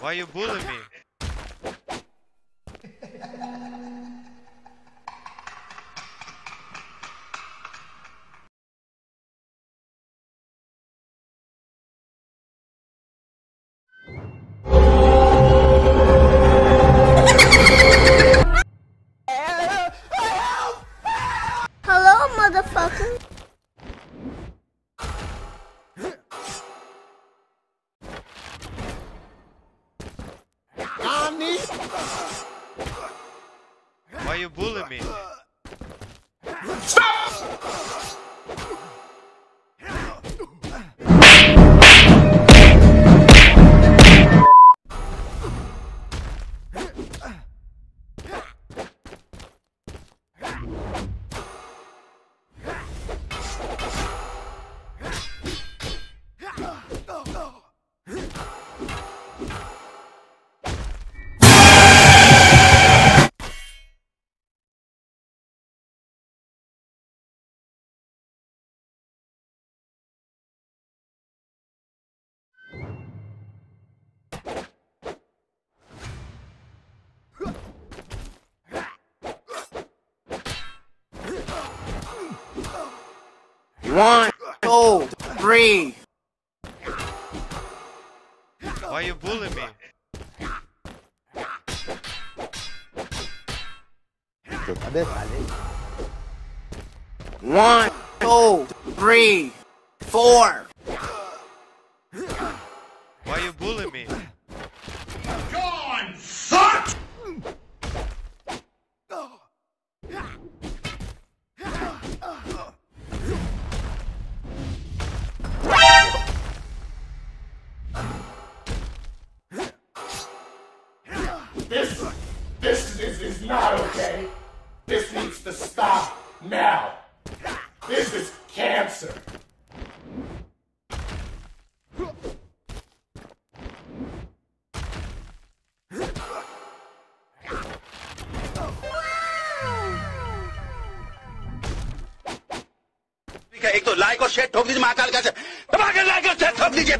Why you bullying me? Hello, motherfucker. Why you bullying me? Stop! One, two, three. Why you bullying me? One, two, three, four. Why you bullying me? Go on, suck! This is not okay. This needs to stop now. This is cancer. एक तो like और share ठोक दीजिए महाकाल का। धमाके like और share ठोक दीजिए।